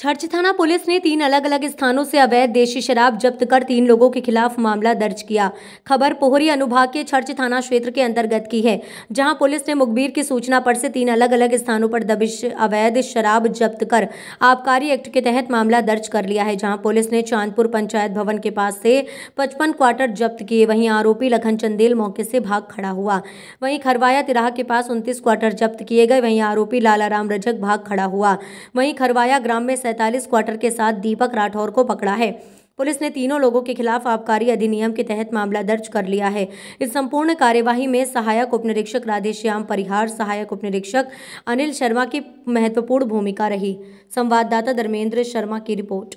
छर्च थाना पुलिस ने 3 अलग अलग स्थानों से अवैध देशी शराब जब्त कर 3 लोगों के खिलाफ मामला दर्ज किया। खबर पोहरी अनुभाग के छर्च थाना क्षेत्र के अंतर्गत की है, जहां पुलिस ने मुखबिर की सूचना पर से 3 अलग अलग स्थानों पर दबिश अवैध शराब जब्त कर आबकारी एक्ट के तहत मामला दर्ज कर लिया है। जहां पुलिस ने चांदपुर पंचायत भवन के पास से 55 क्वार्टर जब्त किए। वहीं आरोपी लखन चंदेल मौके से भाग खड़ा हुआ। वहीं खरवाया तिराहा के पास 29 क्वार्टर जब्त किए गए। वहीं आरोपी लालाराम रजक भाग खड़ा हुआ। वहीं खरवाया ग्राम में 47 क्वार्टर के साथ दीपक राठौर को पकड़ा है। पुलिस ने 3 लोगों के खिलाफ आबकारी अधिनियम के तहत मामला दर्ज कर लिया है। इस संपूर्ण कार्यवाही में सहायक उप निरीक्षक राधेश्याम परिहार, सहायक उप निरीक्षक अनिल शर्मा की महत्वपूर्ण भूमिका रही। संवाददाता धर्मेंद्र शर्मा की रिपोर्ट।